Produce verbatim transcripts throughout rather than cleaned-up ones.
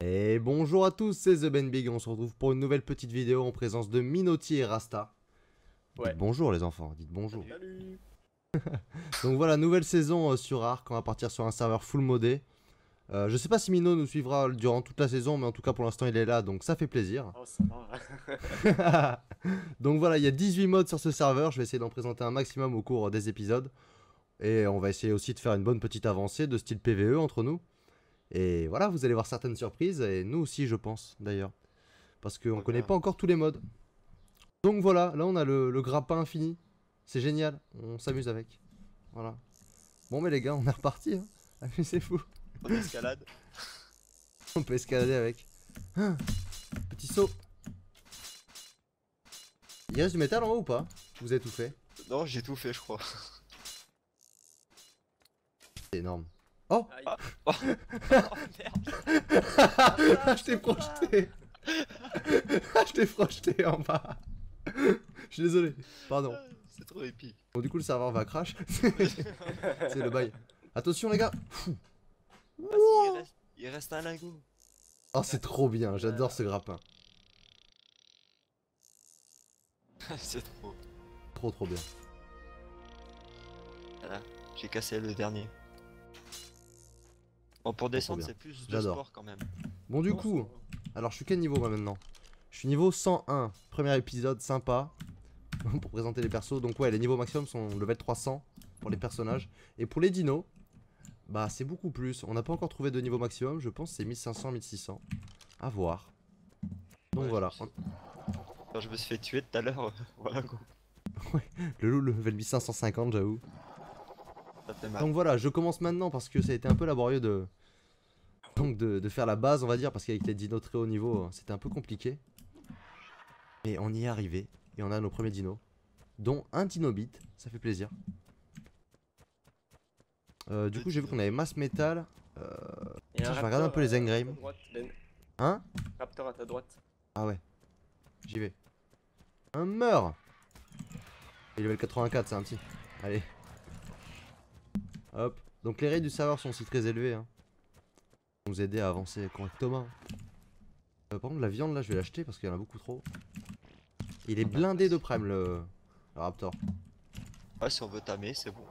Et bonjour à tous, c'est The Ben Big, on se retrouve pour une nouvelle petite vidéo en présence de Minoti et Rasta. Ouais. Dites bonjour les enfants, dites bonjour. Salut. Donc voilà, nouvelle saison euh, sur Arc, on va partir sur un serveur full modé. Euh, je sais pas si Mino nous suivra durant toute la saison, mais en tout cas pour l'instant il est là, donc ça fait plaisir. Oh, ça va. Donc voilà, il y a dix-huit modes sur ce serveur, je vais essayer d'en présenter un maximum au cours des épisodes. Et on va essayer aussi de faire une bonne petite avancée de style P V E entre nous. Et voilà, vous allez voir certaines surprises, et nous aussi je pense d'ailleurs. Parce qu'on connaît pas encore tous les modes. Donc voilà, là on a le, le grappin infini. C'est génial, on s'amuse avec. Voilà. Bon mais les gars, on est reparti, hein. Amusez-vous. On escalade. On peut escalader avec. Ah, petit saut. Il reste du métal en haut ou pas? Vous avez tout fait? Non, j'ai tout fait je crois. C'est énorme. Oh, ah, oh. Oh merde. Je t'ai projeté. Je t'ai projeté en bas. Je suis désolé, pardon. C'est trop épique. Bon du coup le serveur va crash. C'est le bail. Attention les gars. Wow. Ah, il, reste, il reste un lingot. Oh c'est trop bien, j'adore ce grappin. C'est trop. Trop trop bien. Voilà, j'ai cassé le dernier. Bon pour descendre c'est plus de sport quand même. Bon du coup, alors je suis quel niveau moi maintenant? Je suis niveau cent un, premier épisode sympa. Pour présenter les persos, donc ouais les niveaux maximum sont level trois cents pour les personnages. Et pour les dinos, bah c'est beaucoup plus, on n'a pas encore trouvé de niveau maximum, je pense c'est mille cinq cents mille six cents, à voir. Donc ouais, voilà. Quand je me suis fait tuer tout à l'heure, voilà quoi. Ouais, le loup level mille cinq cent cinquante j'avoue. Donc voilà, je commence maintenant parce que ça a été un peu laborieux de donc de, de faire la base on va dire, parce qu'avec les dinos très haut niveau c'était un peu compliqué. Mais on y est arrivé, et on a nos premiers dinos, dont un dinobit, ça fait plaisir. Euh, du coup j'ai vu qu'on avait masse métal. Euh... Tiens, je vais regarder un peu les engrams. Hein? Raptor à ta droite. Ah ouais. J'y vais. Un meurt. Il est level quatre-vingt-quatre, c'est un petit. Allez. Hop. Donc les raids du serveur sont aussi très élevés. Hein. Ils vont nous aider à avancer correctement. Euh, par contre la viande là je vais l'acheter parce qu'il y en a beaucoup trop. Il est blindé de prime le, le Raptor. Ouais si on veut tamer c'est bon.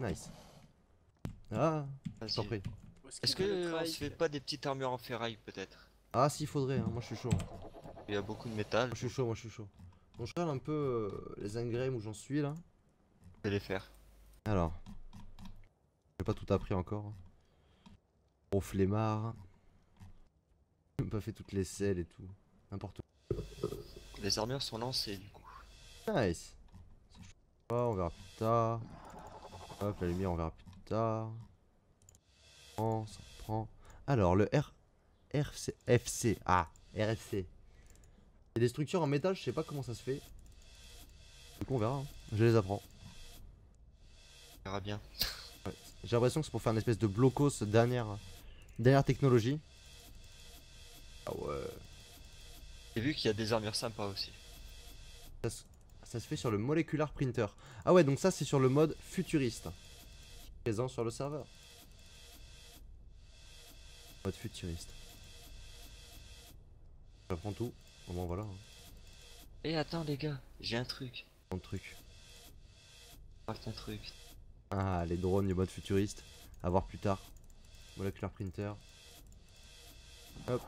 Nice. Ah, je t'en prie. Est-ce qu'on se fait pas des petites armures en ferraille peut-être? Ah si, faudrait, hein. Moi je suis chaud. Il y a beaucoup de métal. Moi, je suis chaud, moi je suis chaud. Bon, je regarde un peu euh, les ingrams où j'en suis là. Je vais les faire. Alors, j'ai pas tout appris encore. Gros flemmard. J'ai même pas fait toutes les selles et tout. N'importe où. Les armures sont lancées du coup. Nice. Ah, on verra plus tard. Hop, la lumière on verra plus tard. On s'en prend. Alors le R... RC... FC... Ah, R F C. Et des structures en métal, je sais pas comment ça se fait. Du coup on verra, hein. Je les apprends. On verra bien. Ouais. J'ai l'impression que c'est pour faire une espèce de blocos dernière... Dernière technologie. Ah ouais. J'ai vu qu'il y a des armures sympas aussi. Ça se... Ça se fait sur le Molecular Printer. Ah ouais, donc ça c'est sur le mode futuriste. Présent sur le serveur. Mode futuriste. J'apprends tout. Bon, bon voilà. Et attends les gars, j'ai un truc. Un truc. Un truc. Ah, les drones du mode futuriste. À voir plus tard. Molecular Printer. Hop.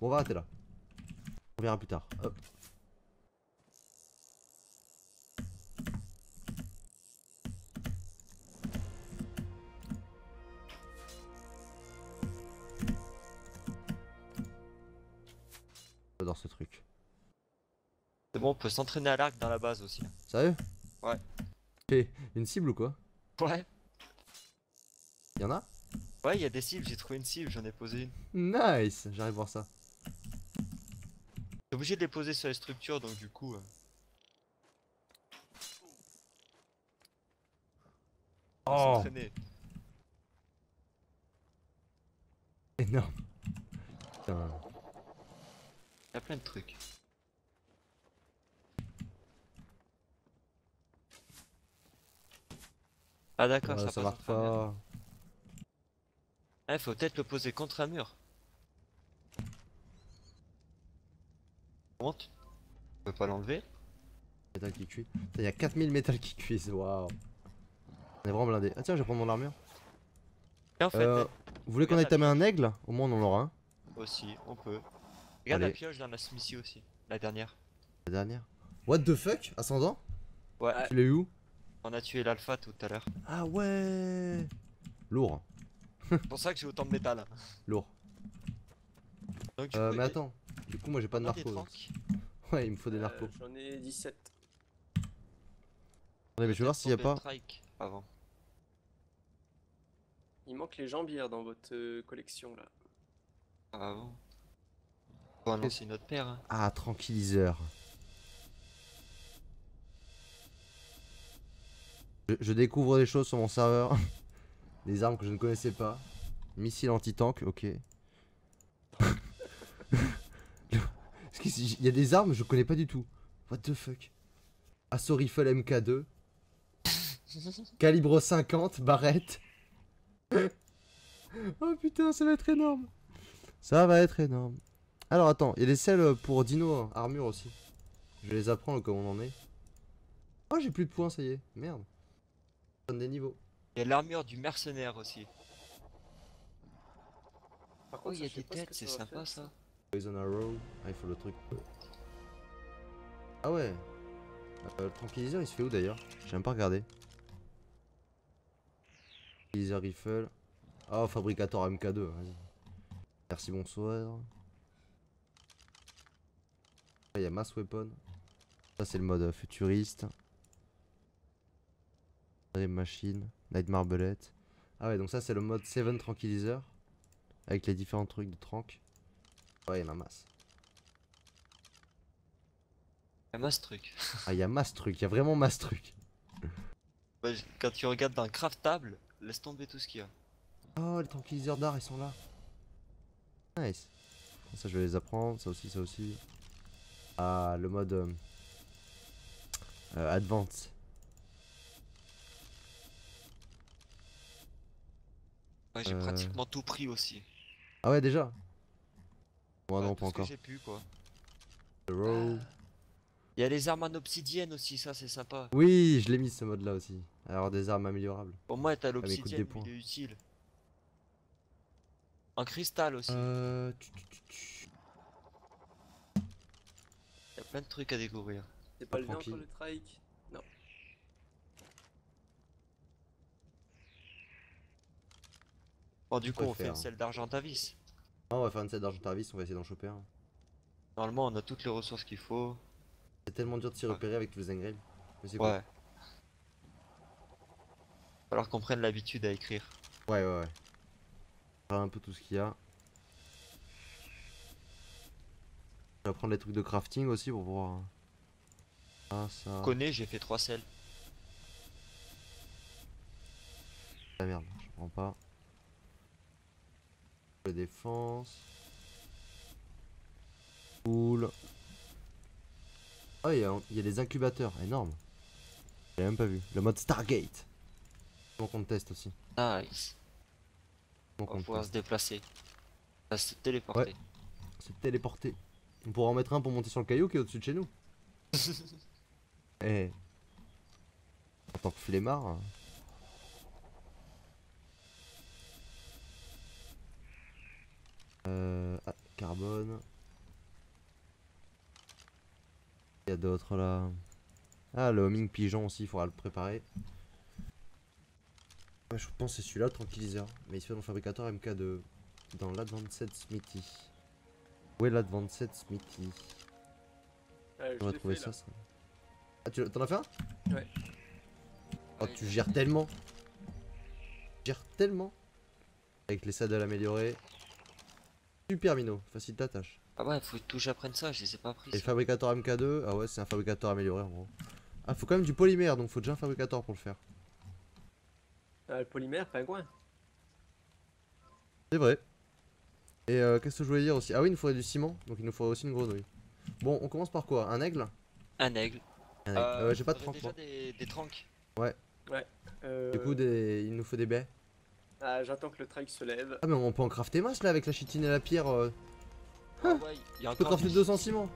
Bon, on va arrêter là. On verra plus tard. Hop. J'adore ce truc. C'est bon, on peut s'entraîner à l'arc dans la base aussi. Sérieux? Ouais. Et une cible ou quoi? Ouais. Y'en a? Ouais, y'a des cibles, j'ai trouvé une cible, j'en ai posé une. Nice, j'arrive voir ça. T'es obligé de les poser sur les structures donc du coup. Euh... Oh! S'entraîner. Énorme. Putain. Il y a plein de trucs. Ah d'accord, ah, ça, ça marche pas. Ah, faut peut-être le poser contre un mur. Monte. On peut pas l'enlever. Métal qui cuit. Il y a quatre mille métal qui cuisent, waouh. On est vraiment blindé. Ah tiens, je vais prendre mon armure. Et en fait, euh, vous voulez qu'on aille tamer un aigle? Au moins on en aura un. Aussi, on peut. Regarde. Allez. La pioche dans la smithy aussi. La dernière. La dernière. What the fuck? Ascendant? Ouais. Tu l'as eu où? On a tué l'alpha tout à l'heure. Ah ouais. Lourd. C'est pour ça que j'ai autant de métal. Lourd. Donc, euh, mais attends, du coup moi j'ai pas de narco. Ouais, il me faut des narcos. Euh, J'en ai dix-sept. Attendez, mais je vais voir s'il y a pas... Avant. Il manque les jambières dans votre euh, collection là. Ah bon. Bon, non, c'est notre père. Hein. Ah, tranquilliseur. Je, je découvre des choses sur mon serveur. Des armes que je ne connaissais pas. Missile anti-tank, ok. Il y a des armes, je connais pas du tout. What the fuck. Assaut rifle M K deux. Calibre cinquante, barrette. Oh putain, ça va être énorme. Ça va être énorme. Alors attends, il y a des selles pour dino, hein, armure aussi. Je vais les apprendre comme on en est. Oh, j'ai plus de points, ça y est. Merde. On donne des niveaux. Il y a l'armure du mercenaire aussi. Par contre, il oh, y a des têtes, c'est sympa ça. Poison arrow. Ah, il faut le truc. Ah ouais. Euh, le tranquilliseur, il se fait où d'ailleurs? J'ai même pas regardé. Tranquilliseur rifle. Ah, oh, fabricateur M K deux. Vas-y. Merci, bonsoir. Il y a mass weapon. Ça, c'est le mode futuriste. Les machines. Night Marbelet. Ah ouais, donc ça c'est le mode sept tranquilliseur. Avec les différents trucs de trank. Ouais, il y en a masse. Il y a masse truc. Ah, il y a masse truc, il y a vraiment masse truc. Bah, quand tu regardes dans le craftable, laisse tomber tout ce qu'il y a. Oh, les tranquilliseurs d'art, ils sont là. Nice. Ça, je vais les apprendre, ça aussi, ça aussi. Ah, le mode euh, euh, advance. Ouais, j'ai euh... pratiquement tout pris aussi. Ah ouais, déjà? Moi ouais, non, pas encore. J'ai pu quoi. Euh... Il y a les armes en obsidienne aussi, ça c'est sympa. Oui, je l'ai mis ce mode là aussi. Alors des armes améliorables. Pour moi, t'as l'obsidienne, ah, il est utile. En cristal aussi. Euh... Il y a plein de trucs à découvrir. C'est pas, pas le lien entre le trike? Non. Bon, du coup on fait une selle d'Argentavis. Non, on va faire une selle d'Argentavis, on va essayer d'en choper un. Normalement on a toutes les ressources qu'il faut. C'est tellement dur de s'y repérer avec tous les engrails. Mais c'est quoi? Ouais. Falloir qu'on prenne l'habitude à écrire. Ouais, ouais, ouais. On va un peu tout ce qu'il y a. On va prendre les trucs de crafting aussi pour voir. Ah ça... Je connais, j'ai fait trois selles. Ah merde, je prends pas. La défense. Cool. Oh, il y, y a des incubateurs, énorme. J'ai même pas vu. Le mode Stargate. Donc on teste aussi. Nice. Donc on va pouvoir se déplacer. Ça se téléporter. Ouais. Se téléporter. On pourra en mettre un pour monter sur le caillou qui est au-dessus de chez nous. Eh. En tant que flemmard. Hein. Euh, ah, carbone. Il y a d'autres là. Ah, le homing pigeon aussi, il faudra le préparer. Ouais, je pense que c'est celui-là, le tranquilliseur. Mais il se fait dans le fabricateur M K deux. Dans l'Advanced Smithy. Où est l'Advanced Smithy? euh, On va trouver fait, ça, ça. Ah, tu t'en as fait un? Ouais. Oh, ouais, tu gères tellement. Tu gères tellement. Avec les saddles améliorés. Super minot, facile ta tâche. Ah ouais, faut que j'apprenne ça, je les ai pas pris. Et le fabricateur M K deux, ah ouais, c'est un fabricateur amélioré en gros. Ah, faut quand même du polymère, donc faut déjà un fabricateur pour le faire. Euh, le polymère, pingouin. C'est vrai. Et euh, qu'est-ce que je voulais dire aussi? Ah oui, il nous faudrait du ciment, donc il nous faudrait aussi une grenouille. Bon, on commence par quoi? Un aigle? Un aigle. Un aigle. Euh, euh, J'ai pas de trank. Déjà des, des tranks. Ouais. Ouais. Euh... Du coup, des... il nous faut des baies. Ah, j'attends que le trail se lève. Ah mais on peut en crafter masse là avec la chitine et la pierre. Euh... Ah, ouais, y a on peut crafter deux cents ciments.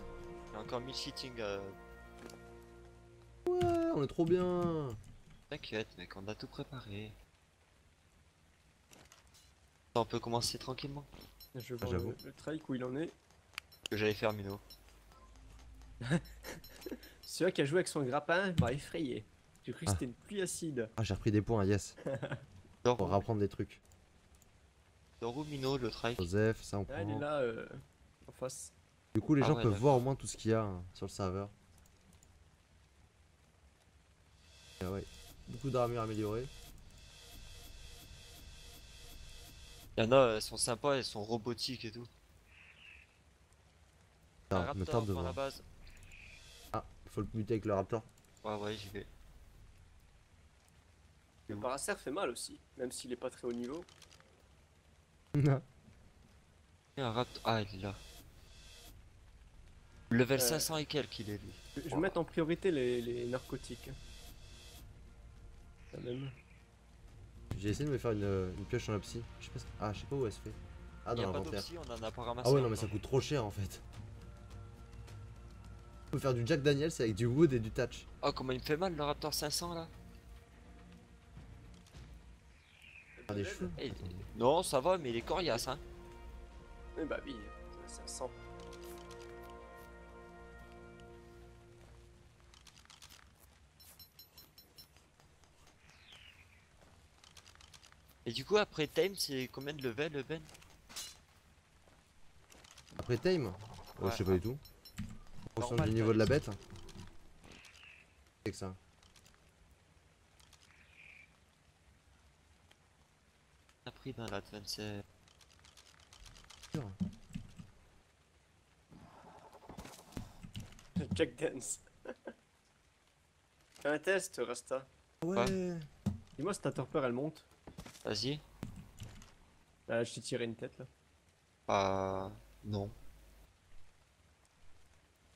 Il y a encore mille cheating. Euh... Ouais, on est trop bien. T'inquiète mec, on a tout préparé. On peut commencer tranquillement. Je vois ah, le, le trail où il en est. Que j'allais faire Mino. Celui qui a joué avec son grappin m'a effrayé. J'ai cru ah. que c'était une pluie acide. Ah j'ai repris des points, yes. Pour Dorou. Rapprendre des trucs. Dorou, Mino, le trail. Joseph, ça on prend. Ah, elle est là, euh, en face. Du coup les ah, gens ouais, peuvent voir au moins tout ce qu'il y a hein, sur le serveur. Ah ouais, beaucoup d'armures améliorées. Il y en a, elles sont sympas, elles sont robotiques et tout. Ah, me tarde devant la base. Ah, faut le muter avec le raptor. Ouais, ouais, j'y vais. Le paracerf fait mal aussi, même s'il est pas très haut niveau. Non. Il y a un raptor. Ah, il est là. Level euh... cinq cents et quelques, il est lui. Je vais voilà. mettre en priorité les, les narcotiques. Quand même. J'ai essayé de me faire une, une pioche en psy. Je sais pas, ce... ah, je sais pas où elle se fait. Ah, dans l'inventaire. Ah, ouais, non, mais ça coûte trop cher en fait. Faut faire du Jack Daniels avec du wood et du thatch. Oh, comment il me fait mal le Raptor cinq cents là. Ah, des cheveux. Hey, non, ça va, mais il est coriace hein. Mais bah oui, cinq cents. Et du coup après Tame c'est combien de level le Ben? Après Tame ouais, ouais je sais pas du tout. En fonction du niveau de la bête. C'est que ça. T'as pris dans l'advance. Jack Dance. Fais un test Rasta. Ouais. Dis-moi si ta torpeur elle monte. Vas-y. Ah, je t'ai tiré une tête là. Ah, euh, non.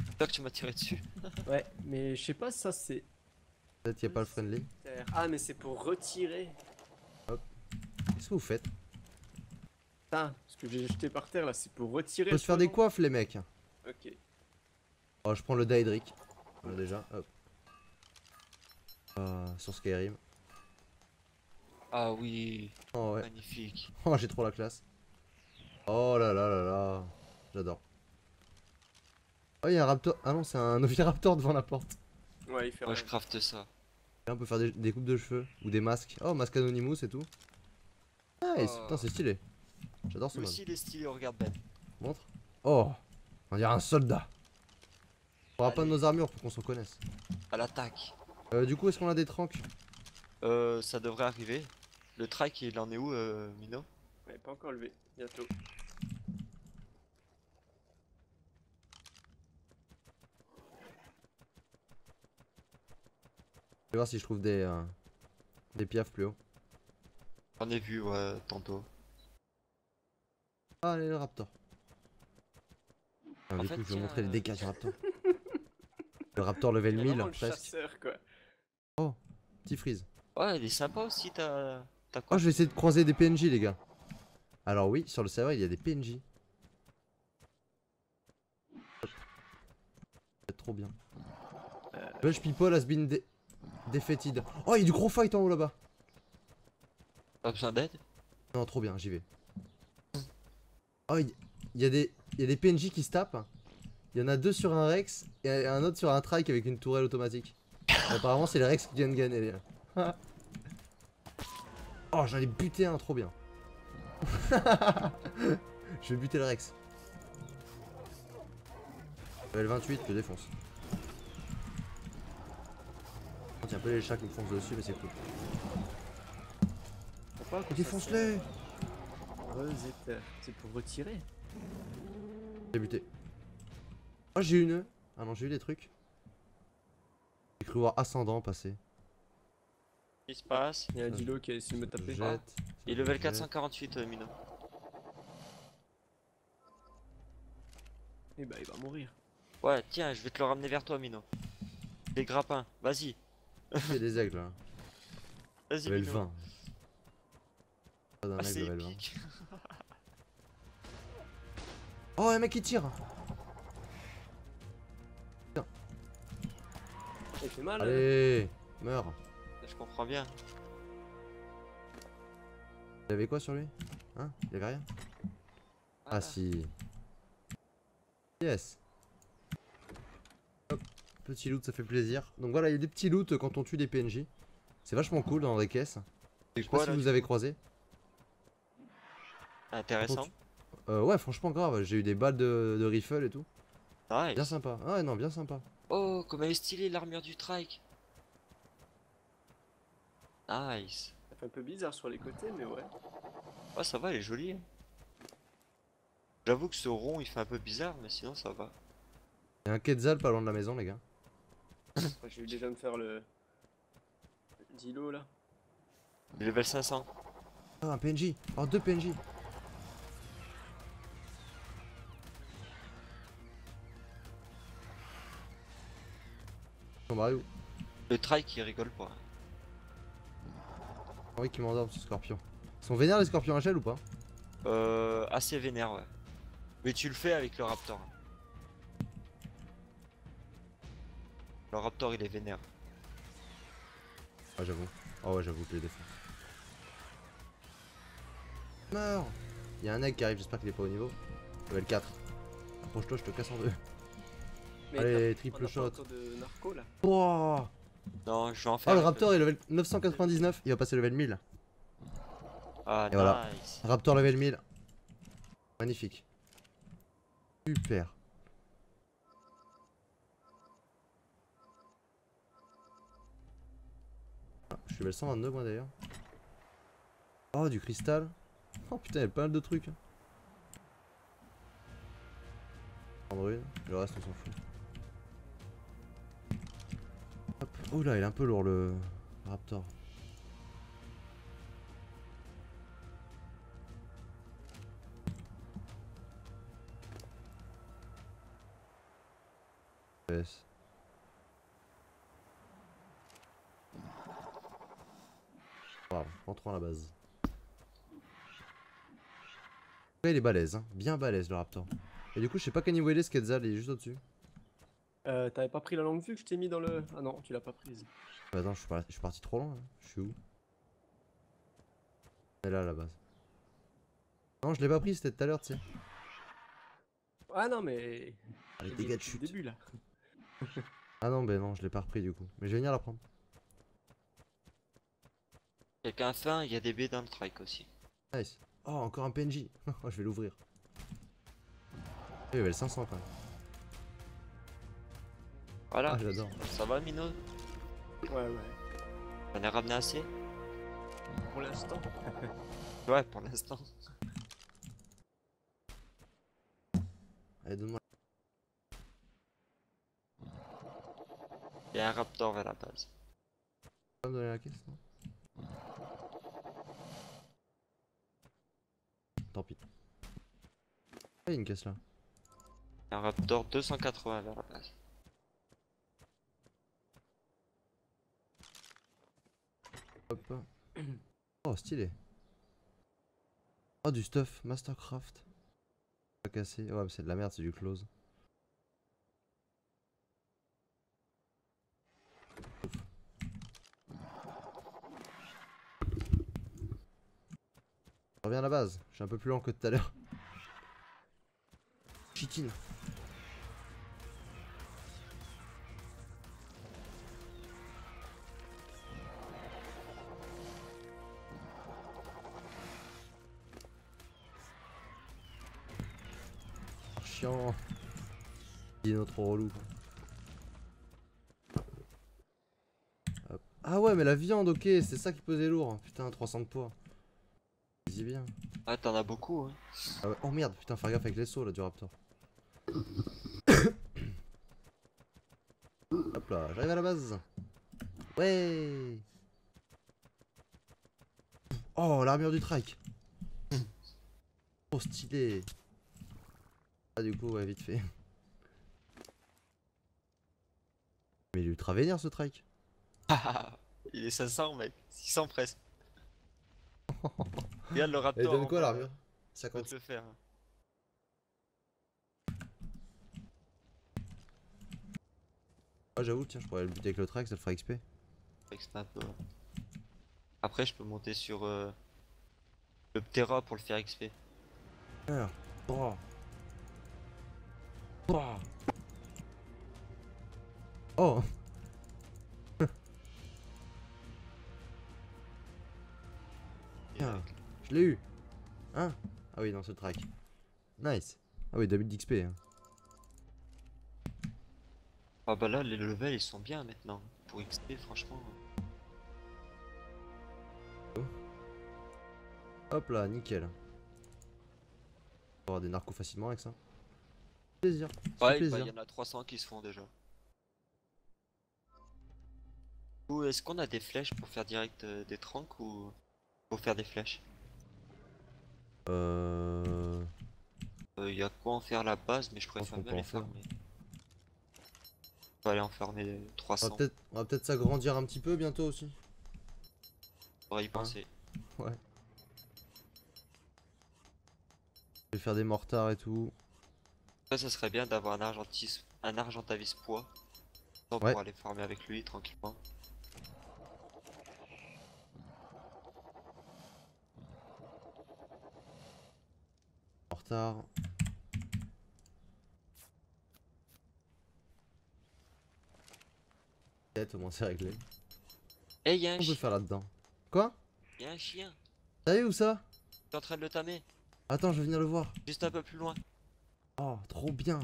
J'espère que tu m'as tiré dessus. Ouais, mais je sais pas, ça c'est. Peut-être y'a pas le friendly. Ah, mais c'est pour retirer. Hop. Qu'est-ce que vous faites? Putain, ce que j'ai jeté par terre là, c'est pour retirer. On peut se faire des coiffes les mecs. Ok. Oh, je prends le Daedric. Bon, déjà, hop. Euh, sur Skyrim. Ah oui, oh ouais. Magnifique. Oh j'ai trop la classe. Oh là là là là, j'adore. Oh y'a un raptor, ah non c'est un oviraptor devant la porte. Ouais il fait. Moi ouais, je crafte ça. Là on peut faire des, des coupes de cheveux ou des masques. Oh masque Anonymous et tout. Nice, oh. Putain c'est stylé. J'adore ce masque. Aussi il est stylé, regarde Ben. Montre. Oh, on dirait un soldat. On aura pas de nos armures pour qu'on se reconnaisse. À l'attaque. Euh, du coup est-ce qu'on a des tranques? Euh, ça devrait arriver. Le track il en est où euh, Mino? Il n'est pas encore levé, bientôt. Je vais voir si je trouve des euh, des piafs plus haut. J'en ai vu ouais, tantôt. Ah allez le raptor. Ah, du fait, coup je vais vous montrer euh... les dégâts du raptor. Le raptor level mille presque. Chasseur, quoi. Oh, petit freeze. Ouais, il est sympa aussi, t'as quoi? Oh, je vais essayer de croiser des P N J, les gars. Alors, oui, sur le serveur, il y a des P N J. Ça va être trop bien. Euh... Je people has been dé... defeated. Oh, il y a du gros fight en haut là-bas. Pas besoin d'aide? Non, trop bien, j'y vais. Oh, il y... y a des, y a des P N J qui se tapent. Il y en a deux sur un Rex et un autre sur un Trike avec une tourelle automatique. Apparemment, c'est les Rex qui viennent gagner, les gars. Oh j'allais buter un trop bien. Je vais buter le Rex. Level vingt-huit, je défonce. Tiens un peu les chats qui me foncent dessus mais c'est cool. Défonce-les. C'est pour retirer. J'ai buté. Oh j'ai une. Ah non j'ai eu des trucs. J'ai cru voir ascendant passer. Il se passe, il y a un dilo qui a essayé de me taper. Il est level quatre cent quarante-huit euh, Mino. Et bah il va mourir. Ouais tiens je vais te le ramener vers toi Mino. Des grappins, vas-y. J'ai des aigles là. Vas-y Mino. Pas d'un ah, mec level épique. vingt. Oh, un mec qui tire. Putain. Il fait mal. Allez, euh... meurs. Je comprends bien. Il avait quoi sur lui? Hein? Il avait rien? Ah, ah si. Yes. Hop. Petit loot, ça fait plaisir. Donc voilà, il y a des petits loots quand on tue des P N J. C'est vachement cool dans les caisses. Je sais pas si vous avez croisé. Intéressant. Euh, ouais, franchement grave, j'ai eu des balles de, de rifle et tout. Nice. Bien sympa. Ah non, bien sympa. Oh, comme elle est stylée l'armure du trike. Nice. Ça fait un peu bizarre sur les côtés, mais ouais. Ouais, ça va, elle est jolie. J'avoue que ce rond, il fait un peu bizarre, mais sinon ça va. Il y a un quetzal pas loin de la maison, les gars. J'ai eu déjà me faire le... le dilo, là. Il est level cinq cents. Oh, un P N J. Oh, deux P N J. Le trail qui rigole pas. Ah oui, qui m'endorme ce scorpion. Ils sont vénères les scorpions à gel ou pas? Euh. Assez vénère, ouais. Mais tu le fais avec le raptor. Le raptor il est vénère. Ah, j'avoue. Ah, ouais, j'avoue que les défenses. Meurs! Y'a un egg qui arrive, j'espère qu'il est pas au niveau. Level quatre. Approche-toi, je te casse en deux. Mais allez, triple shot. De narco, là. Oh non, je vais en faire. Oh, le Raptor est level neuf cent quatre-vingt-dix-neuf, il va passer level mille. Ah, et nice. Voilà. Raptor level mille. Magnifique. Super. Ah, je suis level cent vingt-deux, moi d'ailleurs. Oh, du cristal. Oh putain, il y a pas mal de trucs. Prendre une, le reste on s'en fout. Oh là, il est un peu lourd le Raptor. Yes. Wow, rentrons à la base. Il est balèze, hein. Bien balèze le Raptor. Et du coup, je sais pas quel niveau il est ce Quetzal, il est juste au-dessus. Euh, t'avais pas pris la longue vue que je t'ai mis dans le... Ah non, tu l'as pas prise. Bah attends, je suis, par... je suis parti trop loin, hein. Je suis où? Elle est là, à la base. Non, je l'ai pas prise, c'était tout à l'heure, tu sais. Ah non, mais... Ah, les dégâts de chute. Début, là. Ah non, mais non, je l'ai pas repris du coup. Mais je vais venir la prendre. Quelqu'un a faim, il y a des baies dans le trike aussi. Nice. Oh, encore un P N J. Je vais l'ouvrir. Il y avait le cinq cents quand même. Voilà, ah, j'adore. Ça va Mino? Ouais ouais. On a ramené assez? Pour l'instant. Ouais, pour l'instant. Allez, donne-moi. Il y a un raptor vers la base. Tu peux me donner la caisse, non? Tant pis. Ah, il y a une caisse là. Il y a un raptor deux cent quatre-vingts vers la base. Hop. Oh, stylé. Oh, du stuff, Mastercraft. Pas cassé. Ouais, mais c'est de la merde, c'est du close. Je reviens à la base, je suis un peu plus lent que tout à l'heure. Chitin. Chiant. Dino trop relou. Hop. Ah ouais mais la viande, ok, c'est ça qui pesait lourd. Putain, trois cents de poids. Vas-y bien. Ah t'en as beaucoup hein. Ah ouais. Oh merde, putain, faire gaffe avec les sauts là du raptor. Hop là, j'arrive à la base. Ouais. Oh, l'armure du trike. Trop stylé. Ah, du coup ouais vite fait. Mais il est ultra vénère ce trike. Il est cinq cents mec, six cents presque. Regarde le raptor. Elle donne quoi l'armure? cinquante. Ça peut te faire. Ah, j'avoue, tiens, je pourrais le buter avec le track, ça le fera X P. Après, je peux monter sur euh, le Ptera pour le faire X P. Alors, oh. Oh. Oh. Ah, je l'ai eu. Hein? Ah oui, dans ce track. Nice. Ah oui, deux mille d'X P. Hein. Ah bah là, les levels ils sont bien maintenant. Pour X P, franchement. Oh. Hop là, nickel. On va avoir des narcos facilement avec ça. Plaisir. Ouais, il bah, y en a trois cents qui se font déjà. Ou est-ce qu'on a des flèches pour faire direct euh, des tranques ou pour faire des flèches? Euh. Il euh, y a quoi en faire la base, mais je préfère bien les faire. Farmer. On va aller en farmer trois cents. On va peut-être peut s'agrandir un petit peu bientôt aussi. On va y penser. Hein? Ouais. Je vais faire des mortards et tout. Après, ça serait bien d'avoir un Argentavis, un Argentavis poids. Pour ouais. aller farmer avec lui tranquillement. Mortard. Au moins c'est réglé. Eh, hey, y'a un chien. On peut faire là-dedans. Quoi? Y'a un chien. T'as vu où ça? T'es en train de le tamer. Attends, je vais venir le voir. Juste un peu plus loin. Oh, trop bien.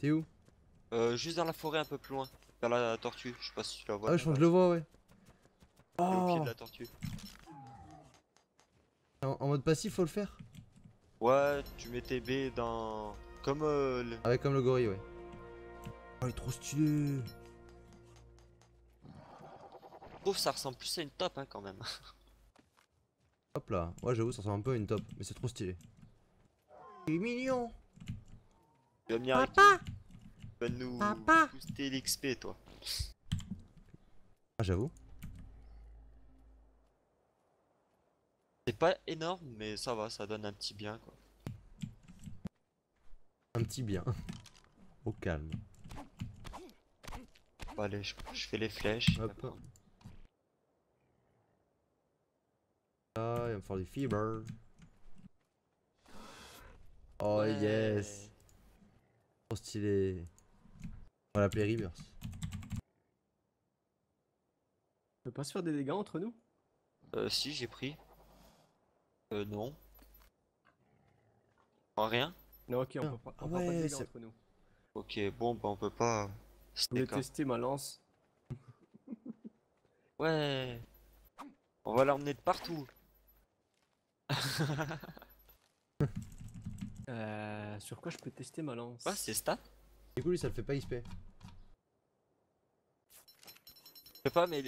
T'es où? Euh, juste dans la forêt un peu plus loin. Vers la tortue, je sais pas si tu la vois. Ah, je crois que je le vois, ouais. Oh. Au pied de la tortue. En, en mode passif, faut le faire. Ouais, tu mets tes baies dans... Comme euh, le... Ah ouais, comme le gorille, ouais. Oh, il est trop stylé. Je trouve que ça ressemble plus à une top, hein, quand même. Hop là. Ouais, j'avoue, ça ressemble un peu à une top, mais c'est trop stylé. Il est mignon. Tu vas venir Papa avec... Tu vas nous Papa booster l'X P, toi. Ah, j'avoue. C'est pas énorme, mais ça va, ça donne un petit bien, quoi. Un petit bien. Au calme. Bon, allez, je, je fais les flèches. Hop. Ah, il va me faire des fibres. Oh ouais. Yes. Trop stylé. On va l'appeler R three birth. On peut pas se faire des dégâts entre nous? Euh, si, j'ai pris. Euh, non. En rien? Non, ok, on ah. peut pas, on ah ouais, pas de dégâts entre nous. Ok, bon, bah on peut pas. Je voulais tester ma lance. Ouais. On va l'emmener de partout. euh, sur quoi je peux tester ma lance? Ouais, c'est stat. Du coup, lui, ça le fait pas X P. Je sais pas, mais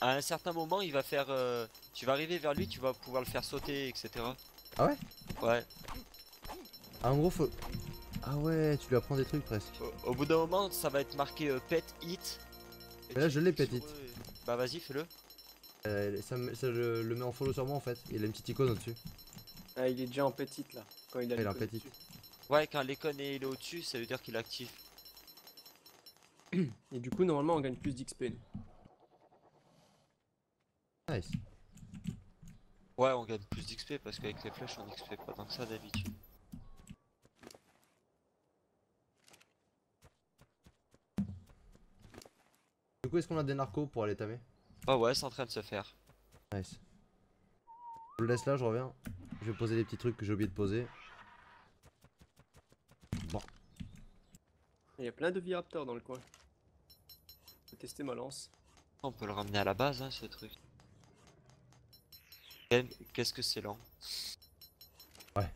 à un certain moment, il va faire. Euh... Tu vas arriver vers lui, tu vas pouvoir le faire sauter, et cetera. Ah ouais? Ouais. Ah, en gros, faut. Ah ouais, tu lui apprends des trucs presque. Au, au bout d'un moment, ça va être marqué euh, pet hit. Et mais là, je l'ai pet hit. Et... Bah, vas-y, fais-le. Euh, ça ça le, le met en follow sur moi en fait. Il a une petite icône au-dessus. Ah, il est déjà en pet hit là. Quand il a il est en pet hit. Ouais, quand l'icône est au-dessus, ça veut dire qu'il active. Et du coup, normalement, on gagne plus d'X P. Nice. Ouais, on gagne plus d'X P parce qu'avec les flèches, on X P pas tant que ça d'habitude. Est-ce qu'on a des narcos pour aller tamer? Ah ouais, c'est en train de se faire. Nice. Je le laisse là, je reviens. Je vais poser les petits trucs que j'ai oublié de poser. Bon. Il y a plein de vieux raptors dans le coin. Je vais tester ma lance. On peut le ramener à la base, hein, ce truc. Qu'est-ce que c'est lent. Ouais.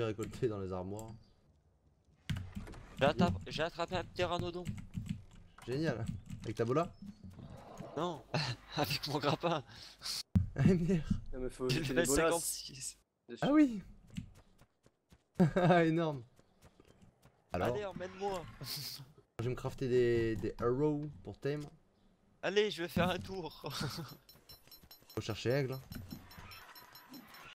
Récolté dans les armoires. J'ai attrapé un pteranodon. Génial. Avec ta bola? Non, avec mon grappin. Ah merde. mais faut jeter des cinquante-six. Ah oui. Ah énorme. Alors. Allez, emmène-moi. Je vais me crafter des, des arrows pour thème. Allez, je vais faire un tour. Faut chercher aigle.